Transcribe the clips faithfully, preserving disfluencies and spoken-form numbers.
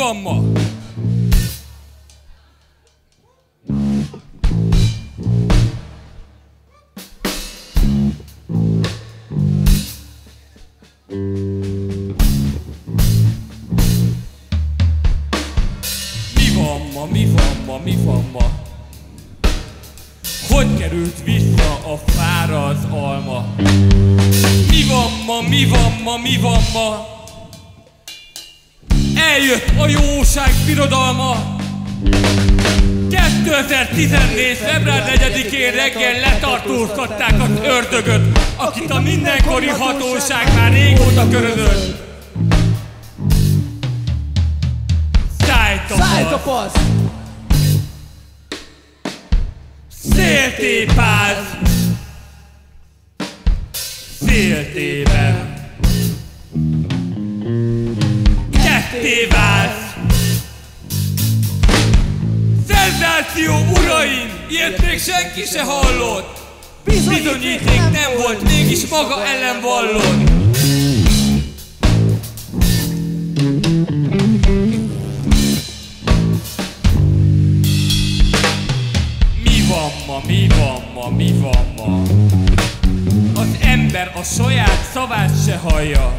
van ma? Mi van ma, mi van ma, mi van ma? Hogy került vissza a fára az alma? Mi van ma, mi van ma, mi van ma? Eljött a jóság birodalma! kétezer-tizennégy február negyedikén reggel letartóztatták az ördögöt, akit a mindenkori hatóság már régóta körözött. Szájt a fasz! Széltépáz! Széltében! Ketté válsz! Szenzáció uraim! Ilyet még senki se hallott! Bizonyíték nem volt, mégis maga ellen vallott! Mi van ma, mi van ma, mi van ma? Az ember a saját szavát se hallja.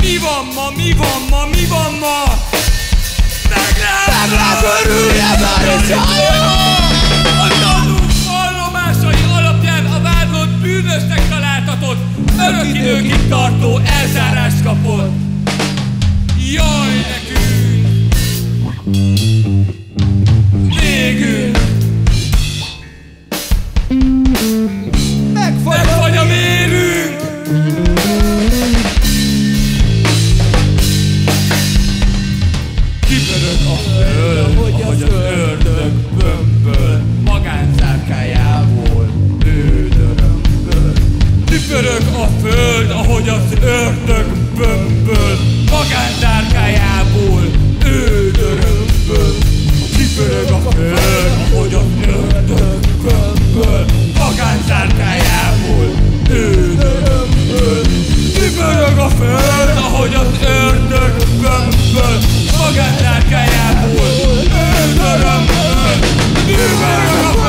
Mi van ma, mi van ma, mi van ma? Megrágörülje már a csalja! A tanúk vallomásai alapján a vádlott bűnösnek találtatott, örök időkig tartó elzárást kapott. Jaj nekünk! Végünk! Megfagy a vérünk! Kipörög a föld, ahogy az ördög bömböl, magántárkájából bődörömböl. Kipörög a föld, ahogy az ördög bömböl, magántárkájából bődörömböl. Kipörög a föld, ahogy az ördög bömböl, magántárkájából bődörömböl. Kipörög a föld, ahogy az ördög bömböl, magántárkájából bődörömböl. Kipörög a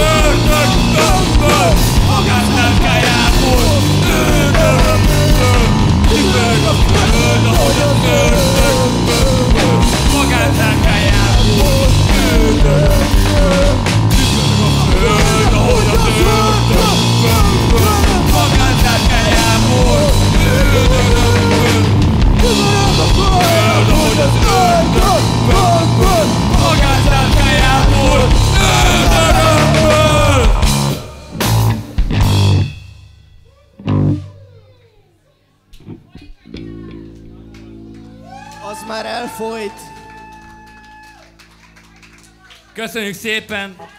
föld, ahogy az ördög bömböl, magántárkájából bődörömböl. Kipörög a föld, ahogy az ördög bömböl, magántárkájából bődörömböl. Kipörög a föld, ahogy az ördög bömböl, magántárkájából bődörömböl. Kipörög a föld, ahogy az ördög bömböl, magántárkájából bődörömböl. Az már elfolyt. Köszönjük szépen!